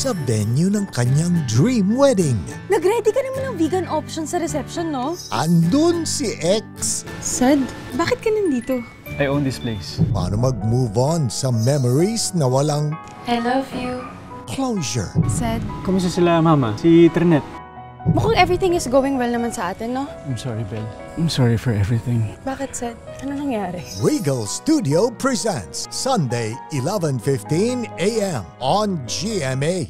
sa venue ng kanyang dream wedding. Nag-ready ka naman ng vegan option sa reception, no? Andun si X. Ced, bakit ka nandito? I own this place. Paano mag-move on sa memories na walang I love you closure? Ced, kamusta sila, Mama? Si Trinette. Mukhang everything is going well naman sa atin, no? I'm sorry, Belle. I'm sorry for everything. Bakit, Ced? Ano nangyari? Regal Studio Presents, Sunday, 11:15 a.m. on GMA.